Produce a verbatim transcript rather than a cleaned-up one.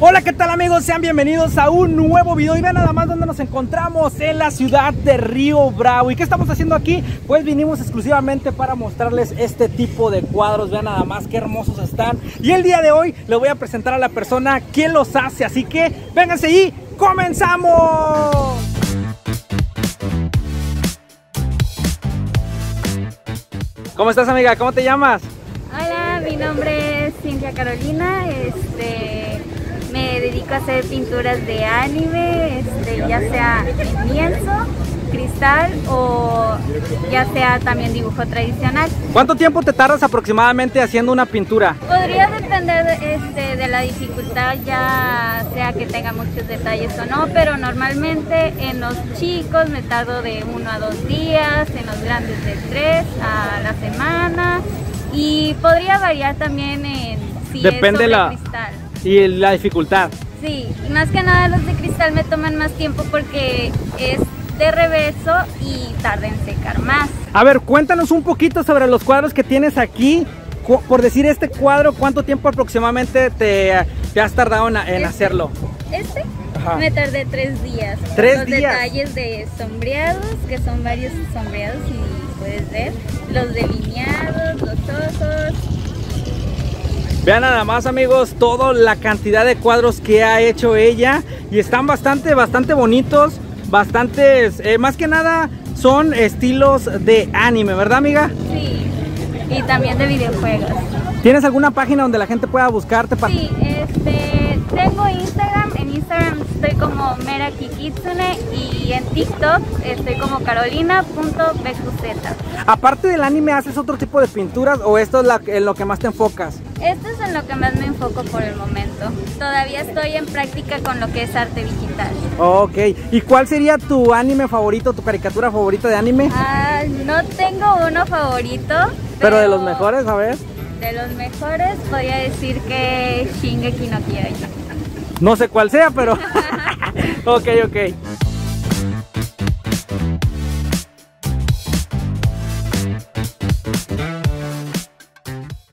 Hola, ¿qué tal amigos? Sean bienvenidos a un nuevo video. Y vean nada más donde nos encontramos, en la ciudad de Río Bravo. ¿Y qué estamos haciendo aquí? Pues vinimos exclusivamente para mostrarles este tipo de cuadros. Vean nada más qué hermosos están. Y el día de hoy les voy a presentar a la persona que los hace. Así que vénganse y comenzamos. ¿Cómo estás, amiga? ¿Cómo te llamas? Hola, mi nombre es Cynthia Carolina. Este, me dedico a hacer pinturas de anime, este, ya sea en lienzo, cristal o ya sea también dibujo tradicional. ¿Cuánto tiempo te tardas aproximadamente haciendo una pintura? Podría depender este, de la dificultad, ya sea que tenga muchos detalles o no, pero normalmente en los chicos me tardo de uno a dos días, en los grandes de tres a la semana, y podría variar también en si depende es sobre la, cristal. Y la dificultad. Sí, más que nada los de cristal me toman más tiempo porque es de reverso y tarda en secar más. A ver, cuéntanos un poquito sobre los cuadros que tienes aquí. Por decir este cuadro, ¿cuánto tiempo aproximadamente te, te has tardado en, en este, hacerlo? Este Ajá. me tardé tres días. ¿Tres los días? Detalles de sombreados, que son varios sombreados y puedes ver, los delineados, los ojos. Vean nada más, amigos, toda la cantidad de cuadros que ha hecho ella, y están bastante, bastante bonitos. Bastantes, eh, más que nada son estilos de anime, ¿verdad, amiga? Sí, y también de videojuegos. ¿Tienes alguna página donde la gente pueda buscarte? Para... Sí, este, tengo Instagram, en Instagram estoy como Mera Kikitsune, y en TikTok estoy como carolina punto b q z. Aparte del anime, ¿haces otro tipo de pinturas o esto es la, en lo que más te enfocas? Esto es en lo que más me enfoco por el momento. Todavía estoy en práctica con lo que es arte digital. Ok, ¿y cuál sería tu anime favorito, tu caricatura favorita de anime? Ah, no tengo uno favorito. Pero, ¿Pero de los mejores, a ver? De los mejores podría decir que Shingeki no Kyojin. No sé cuál sea, pero... Ok, ok.